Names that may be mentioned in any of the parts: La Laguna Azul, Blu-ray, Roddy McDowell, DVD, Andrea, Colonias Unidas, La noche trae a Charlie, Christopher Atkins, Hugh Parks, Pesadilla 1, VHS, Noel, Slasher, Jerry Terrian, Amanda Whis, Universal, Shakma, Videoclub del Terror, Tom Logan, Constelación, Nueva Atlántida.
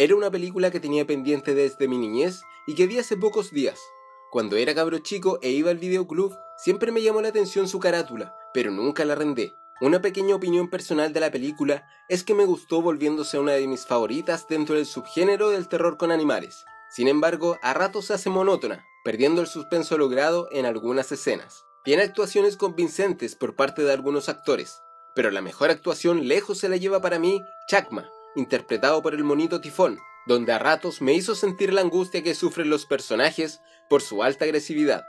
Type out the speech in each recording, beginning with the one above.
Era una película que tenía pendiente desde mi niñez y que vi hace pocos días. Cuando era cabro chico e iba al videoclub, siempre me llamó la atención su carátula, pero nunca la arrendé. Una pequeña opinión personal de la película es que me gustó, volviéndose una de mis favoritas dentro del subgénero del terror con animales. Sin embargo, a ratos se hace monótona, perdiendo el suspenso logrado en algunas escenas. Tiene actuaciones convincentes por parte de algunos actores, pero la mejor actuación lejos se la lleva para mí Shakma, interpretado por el monito Tifón, donde a ratos me hizo sentir la angustia que sufren los personajes por su alta agresividad.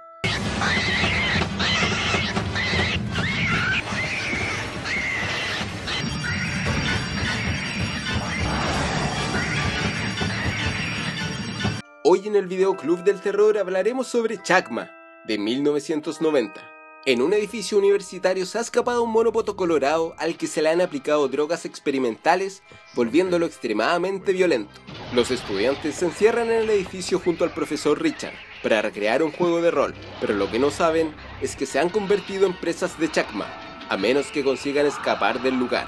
Hoy en el Videoclub del Terror hablaremos sobre Shakma, de 1990. En un edificio universitario se ha escapado un monopoto colorado al que se le han aplicado drogas experimentales, volviéndolo extremadamente violento. Los estudiantes se encierran en el edificio junto al profesor Richard para recrear un juego de rol, pero lo que no saben es que se han convertido en presas de Shakma, a menos que consigan escapar del lugar.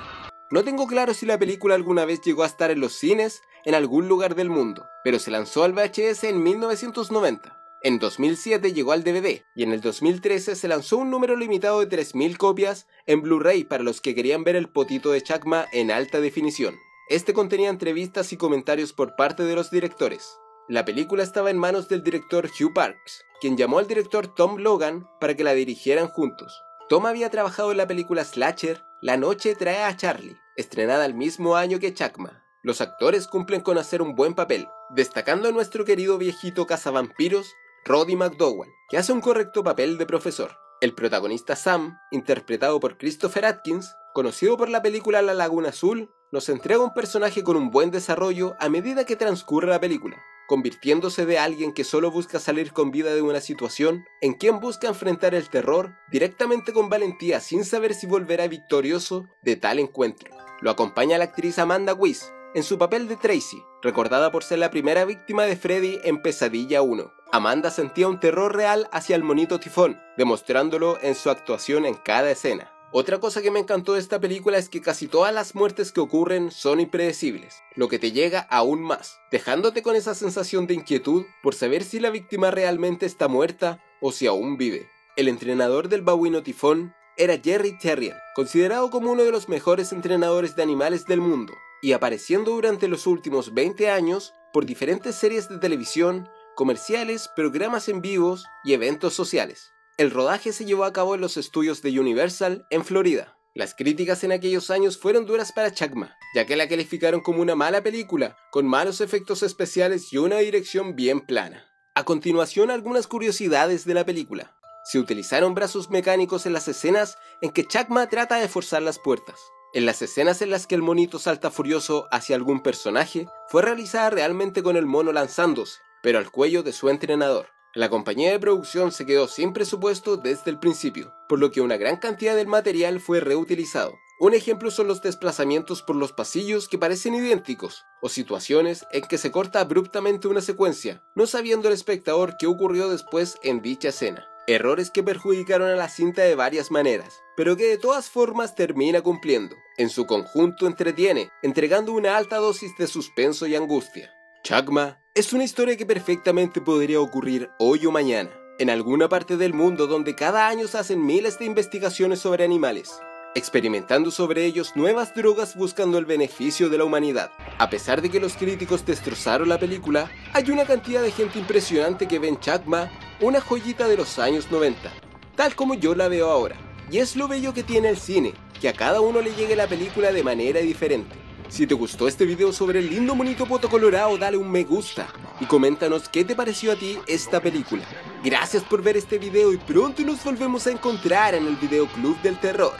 No tengo claro si la película alguna vez llegó a estar en los cines en algún lugar del mundo, pero se lanzó al VHS en 1990. En 2007 llegó al DVD y en el 2013 se lanzó un número limitado de 3000 copias en Blu-ray para los que querían ver el potito de Shakma en alta definición. Este contenía entrevistas y comentarios por parte de los directores. La película estaba en manos del director Hugh Parks, quien llamó al director Tom Logan para que la dirigieran juntos. Tom había trabajado en la película Slasher, La noche trae a Charlie, estrenada el mismo año que Shakma. Los actores cumplen con hacer un buen papel, destacando a nuestro querido viejito cazavampiros, Roddy McDowell, que hace un correcto papel de profesor. El protagonista Sam, interpretado por Christopher Atkins, conocido por la película La Laguna Azul, nos entrega un personaje con un buen desarrollo a medida que transcurre la película, convirtiéndose de alguien que solo busca salir con vida de una situación, en quien busca enfrentar el terror directamente con valentía sin saber si volverá victorioso de tal encuentro. Lo acompaña la actriz Amanda Whis, en su papel de Tracy, recordada por ser la primera víctima de Freddy en Pesadilla 1. Amanda sentía un terror real hacia el monito Tifón, demostrándolo en su actuación en cada escena. Otra cosa que me encantó de esta película es que casi todas las muertes que ocurren son impredecibles, lo que te llega aún más, dejándote con esa sensación de inquietud por saber si la víctima realmente está muerta o si aún vive. El entrenador del babuino Tifón era Jerry Terrian, considerado como uno de los mejores entrenadores de animales del mundo, y apareciendo durante los últimos 20 años por diferentes series de televisión, comerciales, programas en vivos y eventos sociales. El rodaje se llevó a cabo en los estudios de Universal en Florida. Las críticas en aquellos años fueron duras para Shakma, ya que la calificaron como una mala película, con malos efectos especiales y una dirección bien plana. A continuación, algunas curiosidades de la película. Se utilizaron brazos mecánicos en las escenas en que Shakma trata de forzar las puertas. En las escenas en las que el monito salta furioso hacia algún personaje, fue realizada realmente con el mono lanzándose, pero al cuello de su entrenador. La compañía de producción se quedó sin presupuesto desde el principio, por lo que una gran cantidad del material fue reutilizado. Un ejemplo son los desplazamientos por los pasillos que parecen idénticos, o situaciones en que se corta abruptamente una secuencia, no sabiendo el espectador qué ocurrió después en dicha escena. Errores que perjudicaron a la cinta de varias maneras, pero que de todas formas termina cumpliendo. En su conjunto entretiene, entregando una alta dosis de suspenso y angustia. Shakma es una historia que perfectamente podría ocurrir hoy o mañana, en alguna parte del mundo donde cada año se hacen miles de investigaciones sobre animales, experimentando sobre ellos nuevas drogas buscando el beneficio de la humanidad. A pesar de que los críticos destrozaron la película, hay una cantidad de gente impresionante que ve en Shakma una joyita de los años 90, tal como yo la veo ahora. Y es lo bello que tiene el cine, que a cada uno le llegue la película de manera diferente. Si te gustó este video sobre el lindo monito poto colorado, dale un me gusta y coméntanos qué te pareció a ti esta película. Gracias por ver este video y pronto nos volvemos a encontrar en el Videoclub del Terror.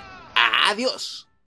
¡Adiós!